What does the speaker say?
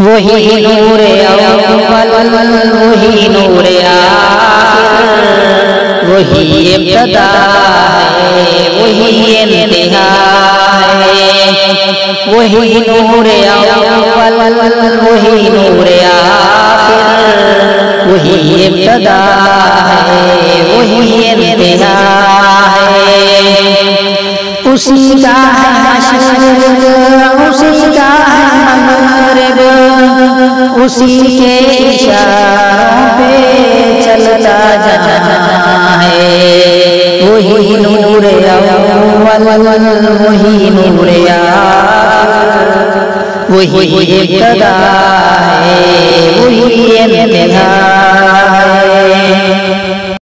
वही नूर अव्वल वही नूर आखिर, वही इब्तिदा है वही इंतहा है। वही नूर अव्वल वही नूर आखिर, वही इब्तिदा है वही इंतहा है। उसी का है मशरिक़ उसी का है मग़रिब, उसी के इशारों पे चलता जाना है। वही नूर अव्वल वही नूर आखिर, वही इब्तिदा है वही इंतहा है।